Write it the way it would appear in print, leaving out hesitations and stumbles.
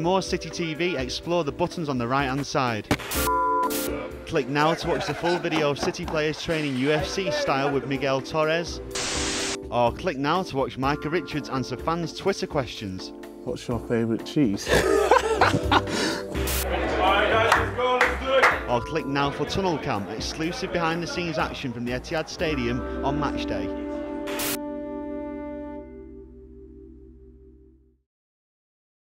For more City TV, explore the buttons on the right-hand side. Click now to watch the full video of City players training UFC style with Miguel Torres. Or click now to watch Micah Richards answer fans' Twitter questions. What's your favourite cheese? Or click now for Tunnel Cam, exclusive behind-the-scenes action from the Etihad Stadium on match day.